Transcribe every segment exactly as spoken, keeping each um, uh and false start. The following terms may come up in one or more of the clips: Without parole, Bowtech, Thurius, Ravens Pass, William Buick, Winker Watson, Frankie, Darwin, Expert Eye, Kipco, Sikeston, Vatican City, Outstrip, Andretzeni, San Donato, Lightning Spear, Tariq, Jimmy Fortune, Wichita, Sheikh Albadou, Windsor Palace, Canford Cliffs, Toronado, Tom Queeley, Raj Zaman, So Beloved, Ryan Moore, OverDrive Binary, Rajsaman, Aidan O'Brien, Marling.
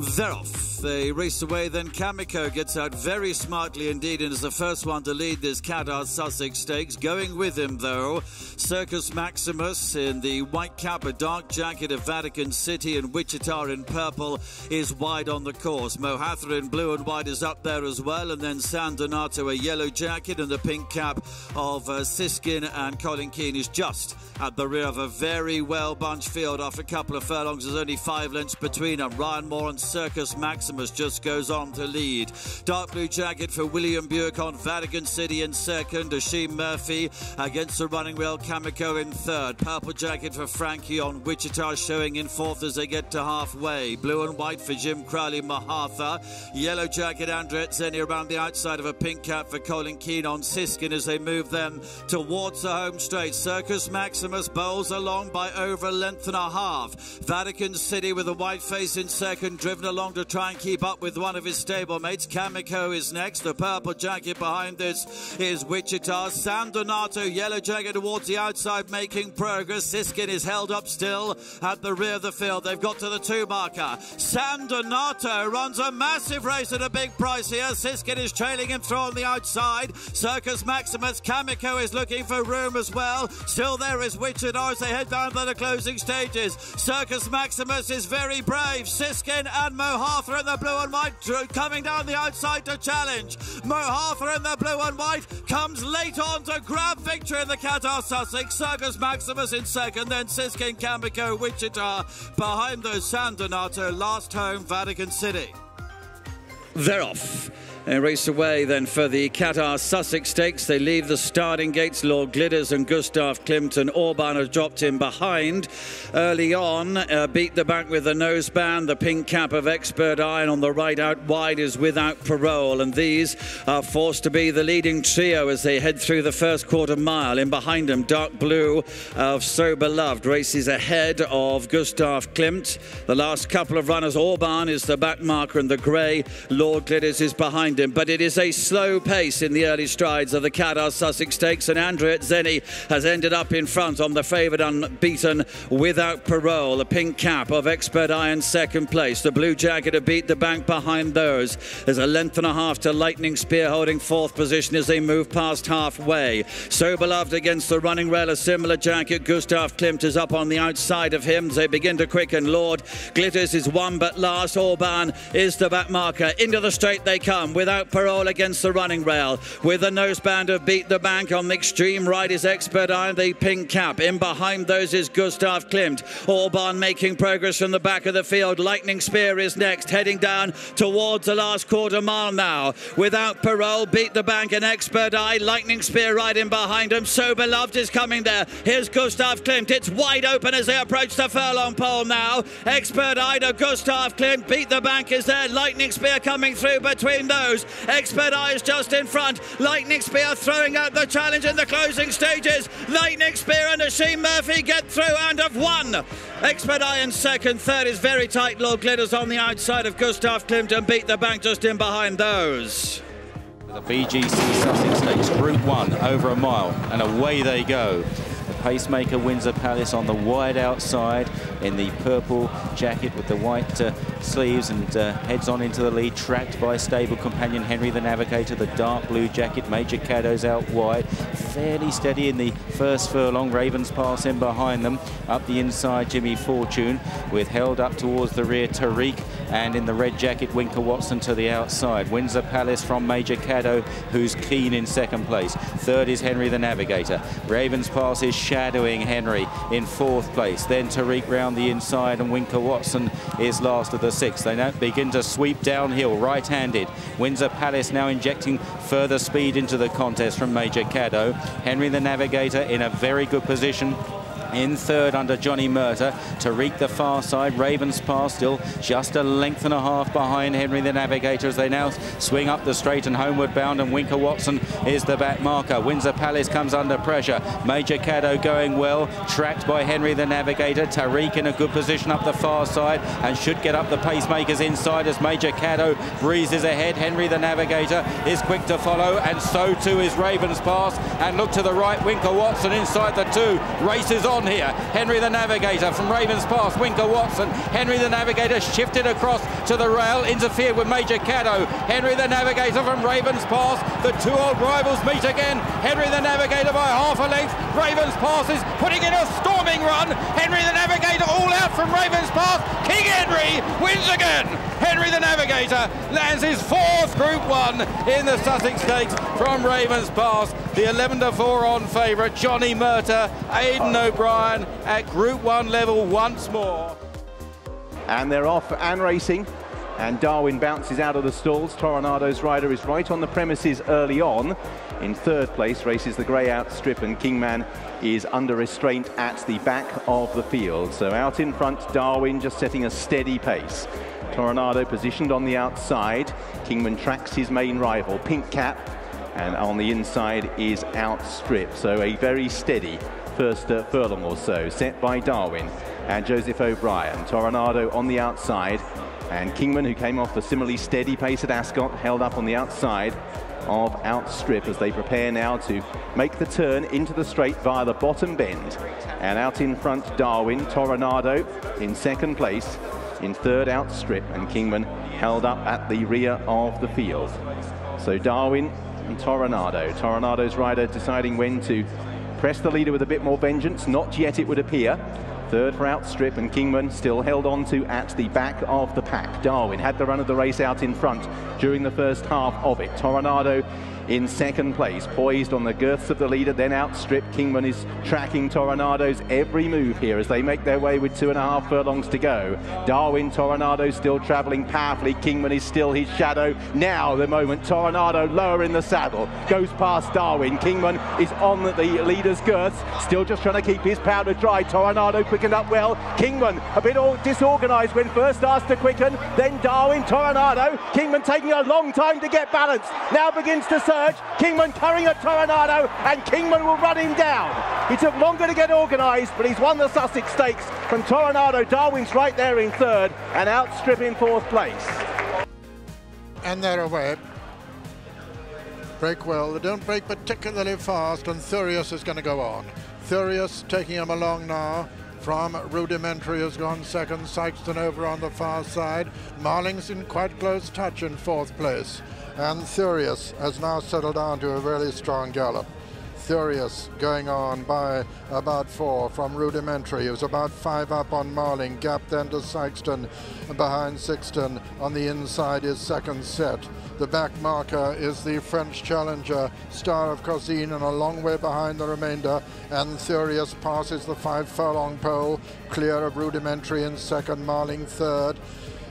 They're off. They race away, then Camacho gets out very smartly indeed and is the first one to lead this Caddo Sussex Stakes. Going with him, though, Circus Maximus in the white cap, a dark jacket of Vatican City, and Wichita in purple is wide on the course. Mohaather in blue and white is up there as well, and then San Donato, a yellow jacket, and the pink cap of uh, Siskin and Colin Keane is just at the rear of a very well-bunched field. After a couple of furlongs, there's only five lengths between them. Ryan Moore and Circus Maximus just goes on to lead. Dark blue jacket for William Buick on Vatican City in second. Ashim Murphy against the running wheel, Camacho in third. Purple jacket for Frankie on Wichita showing in fourth as they get to halfway. Blue and white for Jim Crowley, Mohaather. Yellow jacket Andretzeni around the outside of a pink cap for Colin Keane on Siskin as they move them towards the home straight. Circus Maximus bowls along by over a length and a half. Vatican City with a white face in second, driven along to try and keep up with one of his stablemates. Camacho is next. The purple jacket behind this is Wichita. San Donato, yellow jacket towards the outside, making progress. Siskin is held up still at the rear of the field. They've got to the two marker. San Donato runs a massive race at a big price here. Siskin is trailing him through on the outside. Circus Maximus, Camacho is looking for room as well. Still there is Wichita as they head down to the closing stages. Circus Maximus is very brave. Siskin and Mohaather in the blue and white coming down the outside to challenge. Mohaather in the blue and white comes late on to grab victory in the Caddo Sussex. Circus Maximus in second, then Siskin, Camacho, Wichita. Behind those, San Donato, last home, Vatican City. They're off. They race away then for the Caddo Sussex Stakes. They leave the starting gates. Lord Glitters and Gustav Klimt and Orban have dropped in behind. Early on, uh, beat the back with the noseband, the pink cap of Expert Eye, and on the right out wide is Without Parole. And these are forced to be the leading trio as they head through the first quarter mile. In behind them, dark blue of So Beloved races ahead of Gustav Klimt. The last couple of runners, Orban is the back marker and the grey. Lord Glitters is behind him, but it is a slow pace in the early strides of the Caddo Sussex Stakes, and Andretzeni has ended up in front on the favoured unbeaten Without Parole. The pink cap of Expert Eye in second place. The blue jacket have beat the bank behind those. There's a length and a half to Lightning Spear holding fourth position as they move past halfway. So Beloved against the running rail, a similar jacket. Gustav Klimt is up on the outside of him. They begin to quicken. Lord Glitters is one but last. Orban is the back marker. Into the straight they come. With Without Parole against the running rail. With the noseband of Beat the Bank. On the extreme right is Expert Eye, the pink cap. In behind those is Gustav Klimt. Orban making progress from the back of the field. Lightning Spear is next, heading down towards the last quarter mile now. Without Parole, Beat the Bank and Expert Eye. Lightning Spear right in behind him. So Beloved is coming there. Here's Gustav Klimt. It's wide open as they approach the furlong pole now. Expert Eye to Gustav Klimt. Beat the Bank is there. Lightning Spear coming through between those. Expert Eye is just in front. Lightning Spear throwing out the challenge in the closing stages. Lightning Spear and Ashim Murphy get through and have won. Expert Eye in second. Third is very tight. Lord Glitters on the outside of Gustav Klimt and Beat the Bank just in behind those. The V G C Sussex Stakes Group one, over a mile, and away they go. Pacemaker Windsor Palace on the wide outside in the purple jacket with the white uh, sleeves and uh, heads on into the lead, tracked by stable companion Henry the Navigator. The dark blue jacket, Major Caddo's out wide, fairly steady in the first furlong. Ravens Pass in behind them. Up the inside, Jimmy Fortune, with held up towards the rear Tariq, and in the red jacket, Winker Watson to the outside. Windsor Palace from Major Caddo, who's keen in second place. Third is Henry the Navigator. Ravens Pass is shadowing Henry in fourth place, then Tariq round the inside, and Winker Watson is last of the sixth. They now begin to sweep downhill right-handed. Windsor Palace now injecting further speed into the contest from Major Caddo. Henry the Navigator in a very good position in third under Johnny Murta. Tariq the far side, Ravens Pass still just a length and a half behind Henry the Navigator as they now swing up the straight and homeward bound, and Winker Watson is the back marker. Windsor Palace comes under pressure. Major Caddo going well, tracked by Henry the Navigator. Tariq in a good position up the far side and should get up the pacemakers inside as Major Caddo breezes ahead. Henry the Navigator is quick to follow, and so too is Ravens Pass, and look to the right, Winker Watson inside the two, races on. on here. Henry the Navigator from Ravens Pass, Winker Watson. Henry the Navigator shifted across to the rail, interfered with Major Caddo. Henry the Navigator from Ravens Pass. The two old rivals meet again. Henry the Navigator by half a length. Ravens Pass is putting in a storming run. Henry the Navigator all out from Ravens Pass. King Henry wins again. Henry the Navigator lands his fourth Group One in the Sussex Stakes from Ravens Pass. The eleven to four on favourite, Johnny Murtagh, Aidan O'Brien at Group One level once more. And they're off and racing. And Darwin bounces out of the stalls. Tornado's rider is right on the premises early on. In third place races the grey Outstrip, and Kingman is under restraint at the back of the field. So out in front, Darwin just setting a steady pace. Toronado positioned on the outside. Kingman tracks his main rival, Pink Cap, and on the inside is Outstrip. So a very steady first uh, furlong or so, set by Darwin and Joseph O'Brien. Toronado on the outside, and Kingman, who came off a similarly steady pace at Ascot, held up on the outside of Outstrip as they prepare now to make the turn into the straight via the bottom bend. And out in front, Darwin. Toronado in second place, in third Outstrip, and Kingman held up at the rear of the field. So Darwin and Toronado. Tornado's rider deciding when to press the leader with a bit more vengeance. Not yet, it would appear. Third for Outstrip, and Kingman still held on to at the back of the pack. Darwin had the run of the race out in front during the first half of it. Toronado in second place, poised on the girths of the leader, then Outstrip. Kingman is tracking Tornado's every move here as they make their way with two and a half furlongs to go. Darwin, Toronado still travelling powerfully. Kingman is still his shadow. Now the moment, Toronado lower in the saddle, goes past Darwin. Kingman is on the leader's girths, still just trying to keep his powder dry. Toronado quickened up well. Kingman a bit all disorganised when first asked to quicken, then Darwin, Toronado. Kingman taking a long time to get balanced, now begins to surge. Kingman carrying at Toronado, and Kingman will run him down. He took longer to get organised, but he's won the Sussex Stakes from Toronado. Darwin's right there in third, and Outstrip in fourth place. And they're away. Break well, they don't break particularly fast, and Thurius is going to go on. Thurius taking him along now. From Rudimentary has gone second, Sikeston over on the far side. Marling's in quite close touch in fourth place. And Thurius has now settled down to a really strong gallop. Thurius going on by about four from Rudimentary. It was about five up on Marling. Gap then to Sikeston. Behind Sikeston on the inside is second set. The back marker is the French challenger, Star of Corzine, and a long way behind the remainder. And Thurius passes the five furlong pole, clear of Rudimentary in second, Marling third.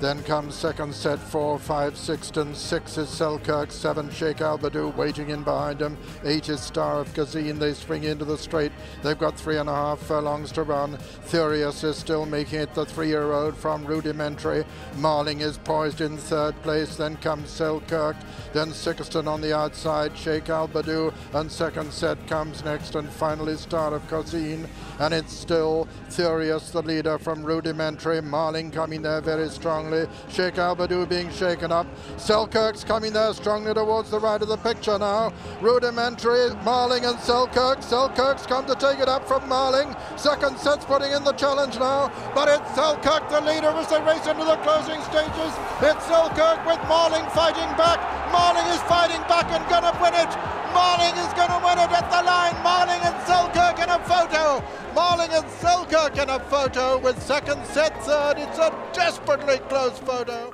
Then comes second set, four, five, Sikeston. Six is Selkirk, seven, Sheikh Albadou waiting in behind him. Eight is Star of Corzine. They spring into the straight. They've got three and a half furlongs to run. Thurius is still making it, the three-year-old from Rudimentary. Marling is poised in third place. Then comes Selkirk. Then Sikeston on the outside. Sheikh Albadou and second set comes next. And finally, Star of Corzine. And it's still Thurius, the leader from Rudimentary. Marling coming there very strongly. Sheikh Albadou being shaken up. Selkirk's coming there strongly towards the right of the picture now. Rudimentary, Marling and Selkirk. Selkirk's come to take it up from Marling. Second set's putting in the challenge now, but it's Selkirk the leader as they race into the closing stages. It's Selkirk with Marling fighting back. Marling is fighting back and gonna win it. Marling is gonna win it at the line. Marling and Selkirk in a photo. Marling and Selkirk in a photo with second set third. It's a desperately close photo.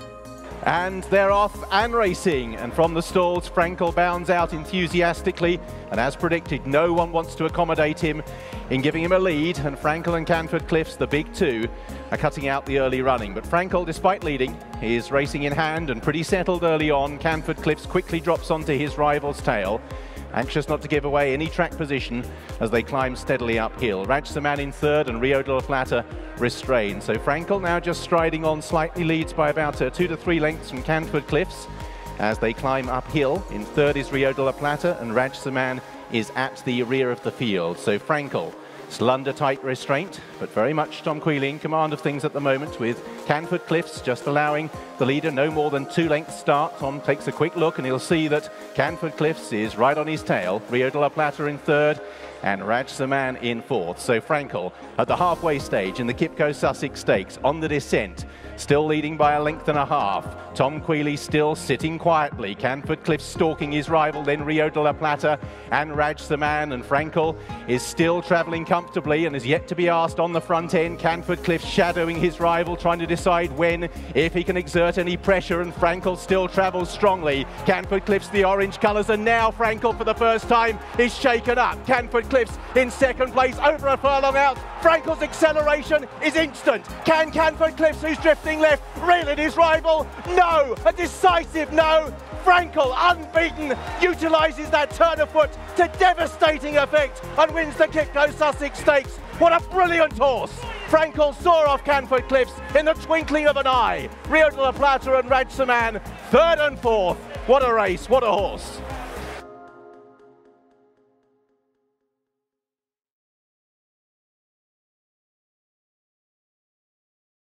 And they're off and racing. And from the stalls, Frankel bounds out enthusiastically. And as predicted, no one wants to accommodate him in giving him a lead. And Frankel and Canford Cliffs, the big two, are cutting out the early running. But Frankel, despite leading, is racing in hand and pretty settled early on. Canford Cliffs quickly drops onto his rival's tail, anxious not to give away any track position as they climb steadily uphill. Rajsaman in third, and Rio de la Plata restrained. So Frankel now just striding on, slightly leads by about uh, two to three lengths from Canford Cliffs as they climb uphill. In third is Rio de la Plata, and Rajsaman is at the rear of the field. So Frankel Still under tight restraint, but very much Tom Queeley in command of things at the moment, with Canford Cliffs just allowing the leader no more than two lengths start. Tom takes a quick look and he'll see that Canford Cliffs is right on his tail. Rio de la Plata in third and Raj Zaman in fourth. So Frankel at the halfway stage in the Kipco Sussex Stakes on the descent, still leading by a length and a half. Tom Queeley still sitting quietly. Canford Cliffs stalking his rival, then Rio de la Plata and Raj Zaman, and Frankel is still travelling comfortably and is yet to be asked on the front end. Canford Cliffs shadowing his rival, trying to decide when, if he can exert any pressure, and Frankel still travels strongly. Canford Cliffs, the orange colours, and now Frankel for the first time is shaken up. Canford Cliffs in second place, over a furlong out. Frankel's acceleration is instant. Can Canford Cliffs, who's drifting left, reel in his rival? No, a decisive no. Frankel, unbeaten, utilises that turn of foot to devastating effect and wins the Kipco Sussex Stakes. What a brilliant horse! Frankel saw off Canford Cliffs in the twinkling of an eye. Rio de la Plata and Raj Zaman, third and fourth. What a race, what a horse.